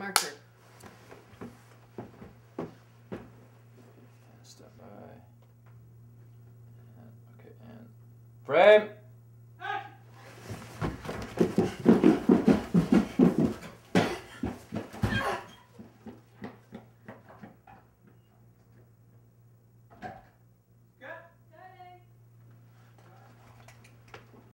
marker. And step by. And, okay, and frame.